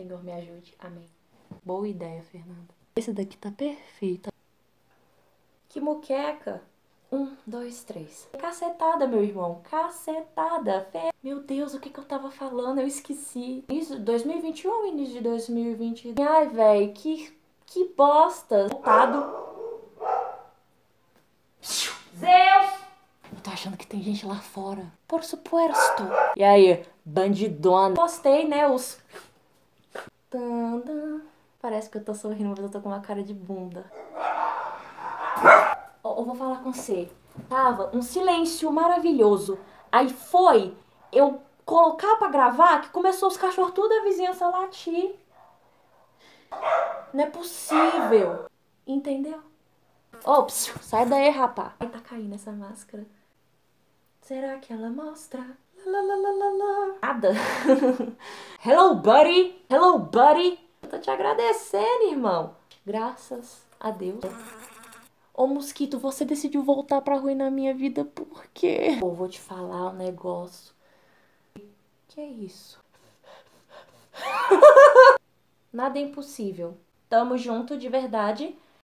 Senhor me ajude. Amém. Boa ideia, Fernanda. Esse daqui tá perfeito. Que moqueca. 1, 2, 3. Cacetada, meu irmão. Cacetada. Meu Deus, o que eu tava falando? Eu esqueci. Isso, 2021, início de 2022. Ai, velho, que bosta. Zeus! Eu tô achando que tem gente lá fora. Por supuesto. E aí, bandidona. Postei, né, os... Parece que eu tô sorrindo, mas eu tô com uma cara de bunda. Eu vou falar com você. Tava um silêncio maravilhoso. Aí foi eu colocar pra gravar que começou os cachorros tudo da vizinhança a latir. Não é possível. Entendeu? Ô, sai daí, rapá. Ai, tá caindo essa máscara. Será que ela mostra? Nada. Hello, buddy. Hello, buddy. Eu tô te agradecendo, irmão. Graças a Deus. Ô, mosquito, você decidiu voltar pra ruim na minha vida, por quê? Pô, vou te falar um negócio. Que é isso? Nada é impossível. Tamo junto, de verdade.